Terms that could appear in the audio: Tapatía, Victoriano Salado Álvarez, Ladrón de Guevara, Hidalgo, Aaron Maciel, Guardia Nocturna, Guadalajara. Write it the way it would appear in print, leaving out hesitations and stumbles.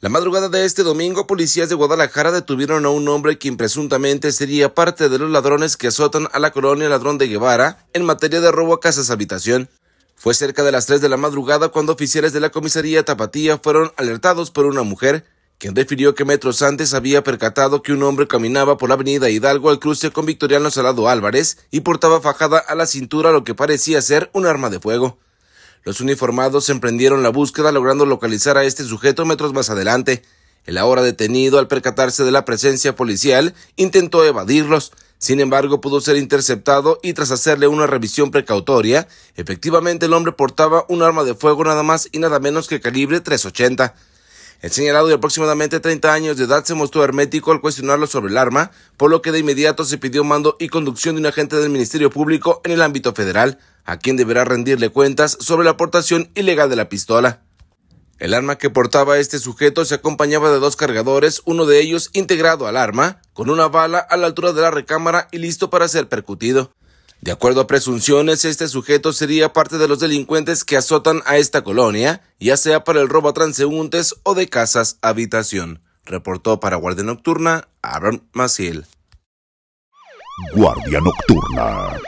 La madrugada de este domingo, policías de Guadalajara detuvieron a un hombre quien presuntamente sería parte de los ladrones que azotan a la colonia Ladrón de Guevara en materia de robo a casas habitación. Fue cerca de las 3 de la madrugada cuando oficiales de la comisaría Tapatía fueron alertados por una mujer, quien refirió que metros antes había percatado que un hombre caminaba por la avenida Hidalgo al cruce con Victoriano Salado Álvarez y portaba fajada a la cintura lo que parecía ser un arma de fuego. Los uniformados emprendieron la búsqueda logrando localizar a este sujeto metros más adelante. El ahora detenido, al percatarse de la presencia policial, intentó evadirlos. Sin embargo, pudo ser interceptado y tras hacerle una revisión precautoria, efectivamente el hombre portaba un arma de fuego nada más y nada menos que calibre .380. El señalado de aproximadamente 30 años de edad se mostró hermético al cuestionarlo sobre el arma, por lo que de inmediato se pidió mando y conducción de un agente del Ministerio Público en el ámbito federal, a quien deberá rendirle cuentas sobre la portación ilegal de la pistola. El arma que portaba este sujeto se acompañaba de 2 cargadores, uno de ellos integrado al arma, con una bala a la altura de la recámara y listo para ser percutido. De acuerdo a presunciones, este sujeto sería parte de los delincuentes que azotan a esta colonia, ya sea para el robo a transeúntes o de casas habitación. Reportó para Guardia Nocturna, Aaron Maciel. Guardia Nocturna.